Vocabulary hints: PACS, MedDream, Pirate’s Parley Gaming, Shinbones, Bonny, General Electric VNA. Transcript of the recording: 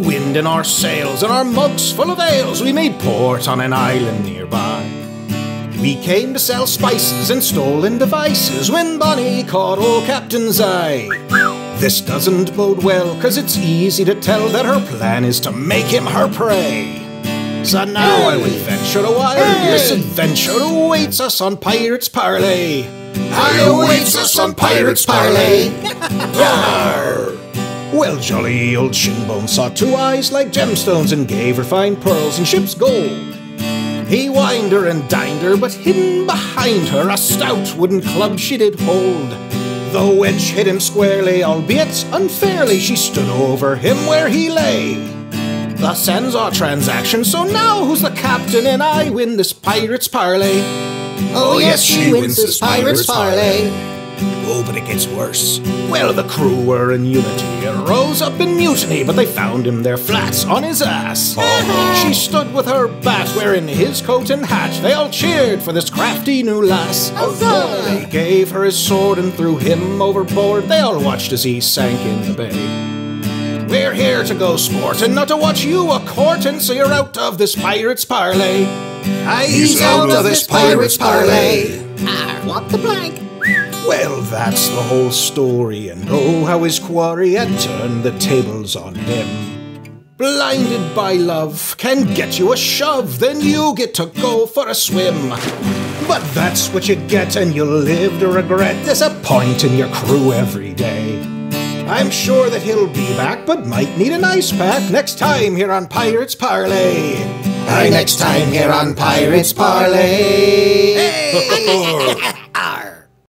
wind in our sails, and our mugs full of ales, we made port on an island nearby. We came to sell spices and stolen devices, when Bonny caught old Captain's eye. This doesn't bode well, 'cause it's easy to tell that her plan is to make him her prey. So now I would venture a wild misadventure awaits us on Pirates Parley. Awaits us on Pirates Parley. Well, jolly old Shinbones saw two eyes like gemstones and gave her fine pearls and ship's gold. He wined her and dined her, but hidden behind her a stout wooden club she did hold. The wedge hit him squarely, albeit unfairly, she stood over him where he lay. Thus ends our transaction, so now who's the captain, and I win this Pirates Parley. Oh yes, she wins this Pirates Parley. Oh, but it gets worse. Well, the crew were in unity and rose up in mutiny, but they found him there flat on his ass. She stood with her bat wearing his coat and hat. They all cheered for this crafty new lass. They gave her his sword and threw him overboard. They all watched as he sank in the bay. We're here to go sportin', not to watch you a courtin', so you're out of this Pirates Parley. He's out of this Pirates Parley. I want the blank. Well, that's the whole story, and oh, how his quarry had turned the tables on him. Blinded by love can get you a shove, then you get to go for a swim. But that's what you get, and you'll live to regret disappointing your crew every day. I'm sure that he'll be back, but might need an ice pack next time here on Pirates Parley. Next time here on Pirates Parley. Hey!